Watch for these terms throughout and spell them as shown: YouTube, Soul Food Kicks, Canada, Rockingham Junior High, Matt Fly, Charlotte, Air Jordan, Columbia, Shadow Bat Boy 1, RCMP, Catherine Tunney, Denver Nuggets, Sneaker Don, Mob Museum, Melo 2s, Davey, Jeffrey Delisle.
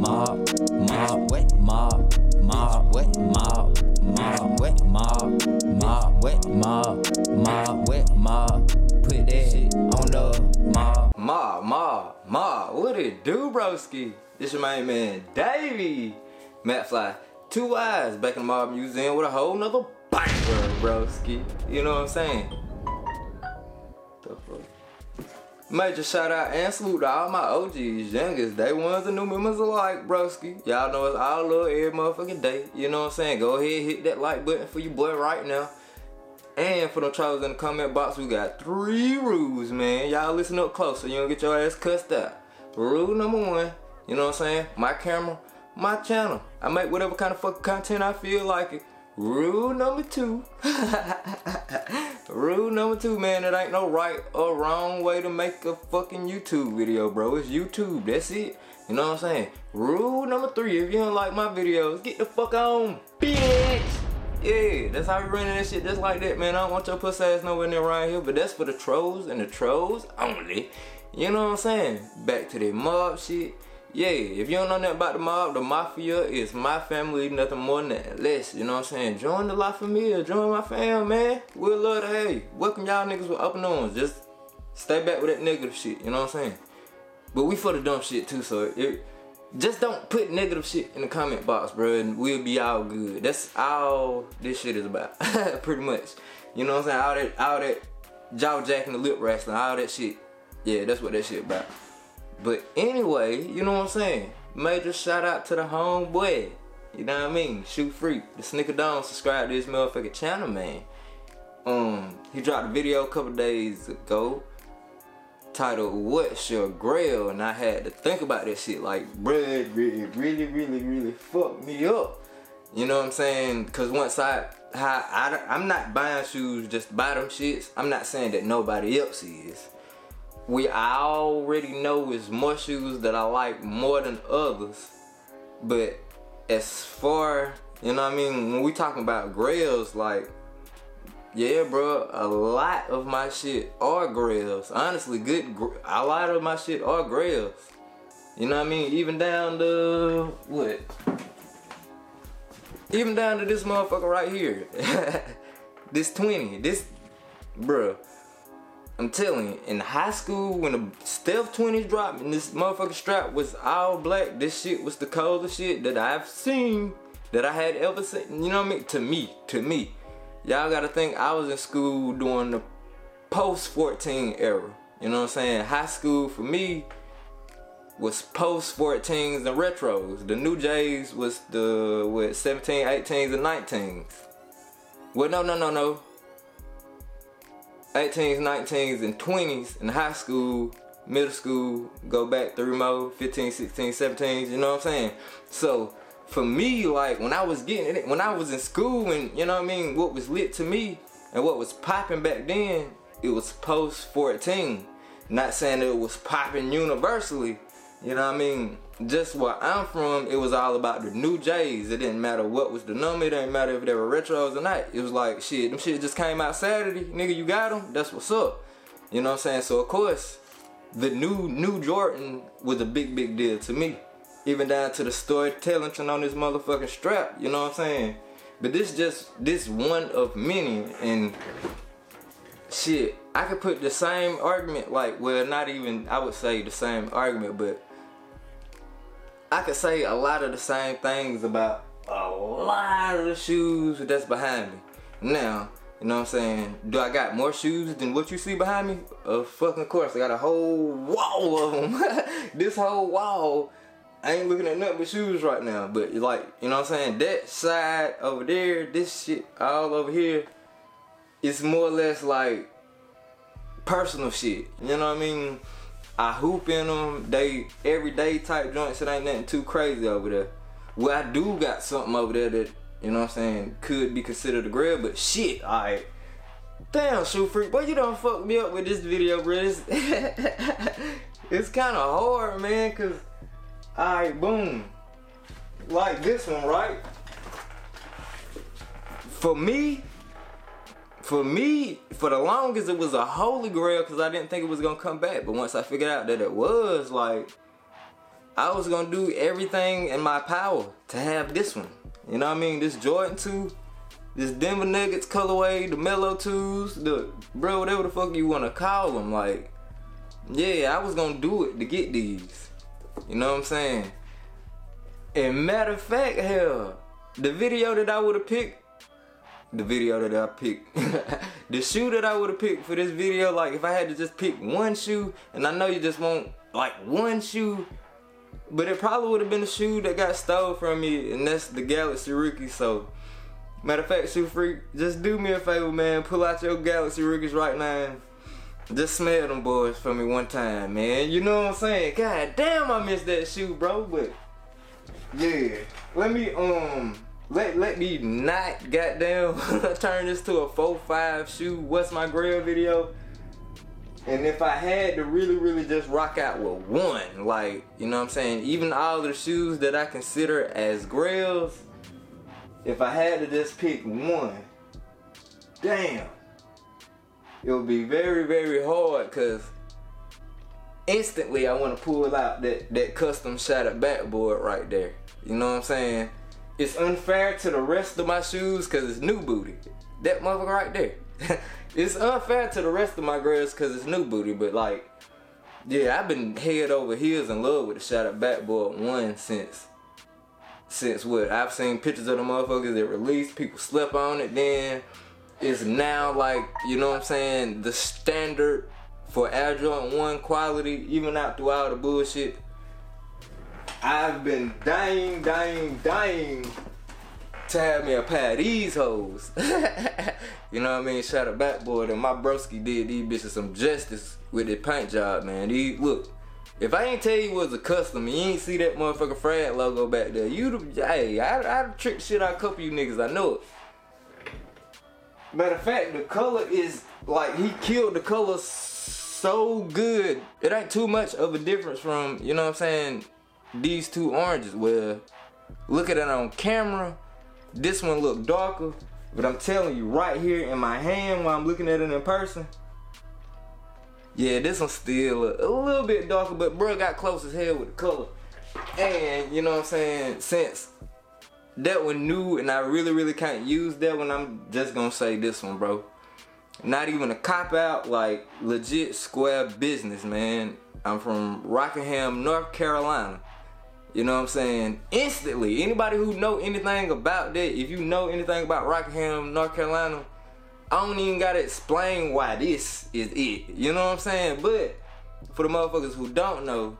Put that shit on the mob. What it do, broski? This your main man, Davey. Matt Fly, 2 Eyes, back in the Mob Museum with a whole nother banger, broski. You know what I'm saying? Major shout out and salute to all my OGs, youngest, day ones and new members alike, broski. Y'all know it's all love every motherfucking day. You know what I'm saying? Go ahead, hit that like button for your boy right now. And for the trolls in the comment box, we got 3 rules, man. Y'all listen up close so you don't get your ass cussed out. Rule number 1, you know what I'm saying? My camera, my channel. I make whatever kind of fucking content I feel like it. Rule number 2. Rule number 2, man, it ain't no right or wrong way to make a fucking YouTube video, bro. It's YouTube, that's it. You know what I'm saying? Rule number 3, if you don't like my videos, get the fuck on, bitch. Yeah, that's how we running that shit, just like that, man. I don't want your pussy ass nowhere near around here, but that's for the trolls and the trolls only. You know what I'm saying? Back to the mob shit. Yeah, if you don't know nothing about the mob, the mafia is my family, nothing more than that. Less, you know what I'm saying? Join the La Familia, join my fam, man. We'll love to have you. Welcome y'all niggas with open arms. Just stay back with that negative shit, you know what I'm saying? But we for the dumb shit too, so just don't put negative shit in the comment box, bro, and we'll be all good. That's all this shit is about, pretty much. You know what I'm saying? All that jaw jacking, the lip wrestling, all that shit. Yeah, that's what that shit about. But anyway, you know what I'm saying? Major shout out to the homeboy. You know what I mean? Shoot Freak, the Sneaker Don, subscribe to his motherfucking channel, man. He dropped a video a couple days ago titled "What's Your Grail?" and I had to think about this shit like, bruh, it really fucked me up. You know what I'm saying? Cause once I'm not buying shoes just to buy them shits. I'm not saying that nobody else is. I already know it's more shoes that I like more than others, but as far, you know what I mean, when we talking about grails, like, yeah, bro, a lot of my shit are grails. Honestly, a lot of my shit are grails. You know what I mean? Even down to what? Even down to this motherfucker right here. This 20, this, bro. I'm telling you, in high school, when the Stealth 20s dropped and this motherfucking strap was all black, this shit was the coldest shit that I've seen, that I had ever seen, you know what I mean? To me. Y'all gotta think I was in school during the post-14 era, you know what I'm saying? High school for me was post-14s and retros. The new J's was the, what, 17, 18s, and 19s. Well, no. 18s, 19s, and 20s in high school, middle school, go back 3 more, 15, 16, 17s, you know what I'm saying? So, for me, like, when I was in school and, you know what I mean, what was lit to me and what was popping back then, it was post-14. Not saying that it was popping universally, you know what I mean? Just where I'm from, it was all about the new J's. It didn't matter what was the number. It didn't matter if they were retros or not. It was like, shit, them shit just came out Saturday. Nigga, you got them? That's what's up. You know what I'm saying? So, of course, the new Jordan was a big deal to me. Even down to the storytelling on this motherfucking strap. You know what I'm saying? But this one of many. And shit, I could put the same argument, like, well, not even, I would say the same argument, but I could say a lot of the same things about a lot of the shoes that's behind me. Now, you know what I'm saying? Do I got more shoes than what you see behind me? Of fucking course. I got a whole wall of them. This whole wall, I ain't looking at nothing but shoes right now. But like, you know what I'm saying? That side over there, this shit all over here, it's more or less like personal shit. You know what I mean? I hoop in them, they everyday type joints, it ain't nothing too crazy over there. Well, I do got something over there that, you know what I'm saying, could be considered a grail, but shit, alright. Damn, Shoe Freak, boy, you done fucked me up with this video, bro. It's kind of hard, man, because, alright, boom. Like this one, right? For me, for the longest, it was a holy grail because I didn't think it was going to come back. But once I figured out that it was, like, I was gonna do everything in my power to have this one. You know what I mean? This Jordan 2, this Denver Nuggets colorway, the Melo 2s, the bro, whatever the fuck you wanna call them. Like, yeah, I was gonna do it to get these. You know what I'm saying? And matter of fact, hell, the video that I picked, the shoe that I would have picked for this video, like if I had to just pick one shoe, and I know you just want like one shoe, but it probably would have been the shoe that got stole from me, and that's the Galaxy Rookie. So, matter of fact, Shoe Freak, just do me a favor, man. Pull out your Galaxy Rookies right now and just smell them boys for me one time, man. You know what I'm saying? God damn, I missed that shoe, bro, but yeah. Let me not goddamn turn this to a 4-5 shoe, what's my grail video. And if I had to really just rock out with one, like, you know what I'm saying? Even all the shoes that I consider as grails, if I had to just pick one, damn, it would be very hard, cause instantly I wanna pull out that custom Shadow Bat Boy right there. You know what I'm saying? It's unfair to the rest of my shoes because it's new booty. That motherfucker right there. It's unfair to the rest of my girls because it's new booty. But like, yeah, I've been head over heels in love with the Shadow Bat Boy 1 since what? I've seen pictures of the motherfuckers that released. People slept on it then. It's now like, you know what I'm saying, the standard for Air Jordan 1 quality, even out through all the bullshit. I've been dying to have me a pair of these hoes. You know what I mean? Shout out Bat Boy, and my broski did these bitches some justice with their paint job, man. These, look, if I ain't tell you it was a custom, you ain't see that motherfucking Fred logo back there. I tricked shit out a couple of you niggas, I know it. Matter of fact, the color is like, he killed the color so good. It ain't too much of a difference from, you know what I'm saying, these two oranges. Well, look at it on camera, this one look darker, but I'm telling you right here in my hand while I'm looking at it in person, yeah, this one's still a little bit darker, but bro got close as hell with the color. And you know what I'm saying, since that one new and I really can't use that one, I'm just gonna say this one, bro. Not even a cop out, like legit square business, man. I'm from Rockingham, North Carolina. You know what I'm saying? Instantly, anybody who know anything about that, if you know anything about Rockingham, North Carolina, I don't even gotta explain why this is it. You know what I'm saying? But for the motherfuckers who don't know,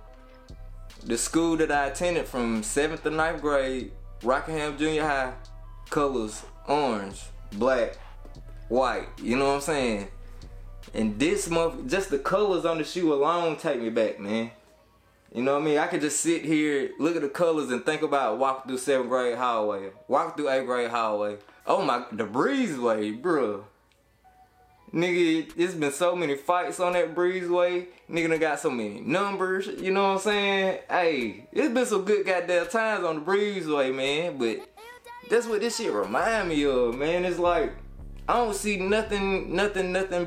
the school that I attended from 7th to 9th grade, Rockingham Junior High, colors orange, black, white. You know what I'm saying? And this month, just the colors on the shoe alone take me back, man. You know what I mean? I could just sit here, look at the colors, and think about walking through 7th grade hallway, walking through 8th grade hallway. Oh my, the breezeway, bro. Nigga, it's been so many fights on that breezeway. Nigga done got so many numbers, you know what I'm saying? Hey, it's been some good goddamn times on the breezeway, man. But that's what this shit remind me of, man. It's like, I don't see nothing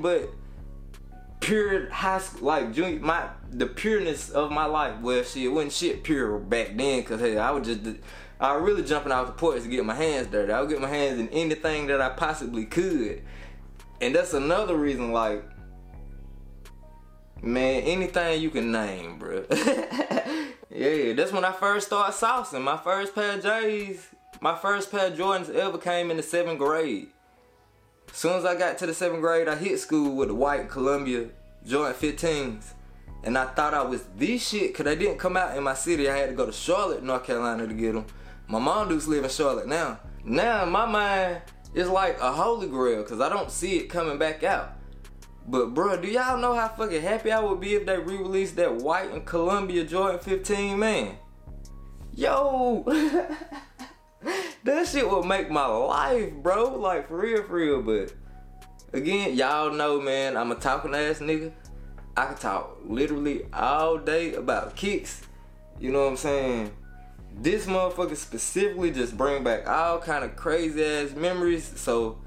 but pure high school, like junior, the pureness of my life. Well, shit, wasn't shit pure back then, cause hey, I was really jumping off the porch to get my hands dirty. I would get my hands in anything that I possibly could, and that's another reason. Like, man, anything you can name, bro. Yeah, that's when I first started saucing. My first pair of J's, my first pair of Jordans ever came in the 7th grade. Soon as I got to the 7th grade, I hit school with the white Columbia Jordan 15s. And I thought I was this shit, because they didn't come out in my city. I had to go to Charlotte, North Carolina to get them. My mom dudes live in Charlotte now. Now in my mind, it's like a holy grail, because I don't see it coming back out. But bro, do y'all know how fucking happy I would be if they re-released that white and Columbia Jordan 15, man? Yo! That shit will make my life, bro. Like, for real. But again, y'all know, man, I'm a talking ass nigga. I can talk literally all day about kicks. You know what I'm saying? This motherfucker specifically just bring back all kind of crazy ass memories. So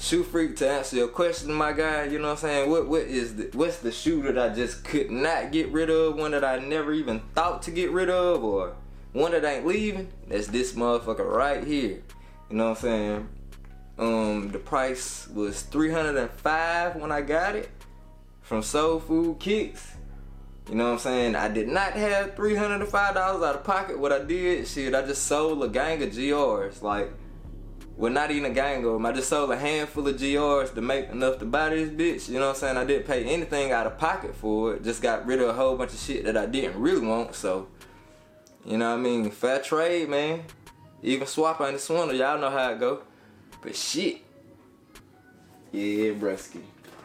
Shoe freak, to answer your question, my guy, you know what I'm saying? What's the shoe that I just could not get rid of? One that I never even thought to get rid of, or one that ain't leaving? That's this motherfucker right here. You know what I'm saying? The price was $305 when I got it from Soul Food Kicks. You know what I'm saying? I did not have $305 out of pocket. What I did, shit, I just sold a gang of GRs. Like, well, not even a gang of them. I just sold a handful of GRs to make enough to buy this bitch. You know what I'm saying? I didn't pay anything out of pocket for it. Just got rid of a whole bunch of shit that I didn't really want. So, you know what I mean? Fair trade, man. Even swap ain't a swindle. Y'all know how it go. But shit. Yeah, brusky.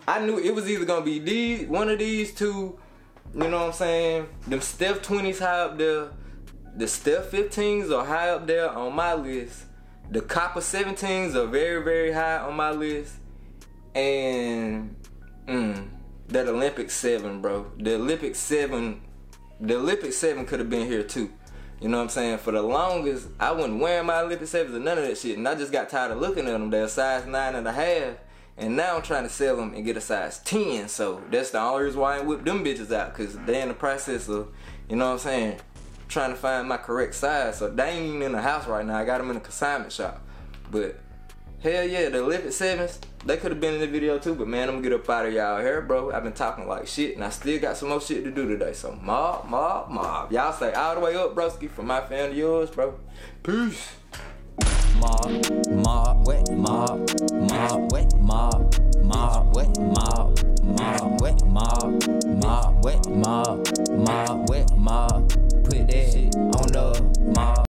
I knew it was either going to be these, one of these two. You know what I'm saying? Them Steph 20s high up there. The Steph 15s are high up there on my list. The Copper 17s are very, very high on my list. And that Olympic 7, bro. The Olympic 7 could have been here too. You know what I'm saying? For the longest, I wasn't wearing my Olympic 7s or none of that shit. And I just got tired of looking at them. They're size 9.5. And now I'm trying to sell them and get a size 10. So that's the only reason why I ain't whipped them bitches out. Because they're in the process of, you know what I'm saying, trying to find my correct size. So they ain't even in the house right now. I got them in the consignment shop. But hell yeah, the Olympic 7s, they could have been in the video too. But man, I'm gonna get up out of y'all hair, bro. I've been talking like shit, and I still got some more shit to do today. So mob. Y'all stay all the way up, broski, from my fan to yours, bro. Peace. Mob, wet, mob.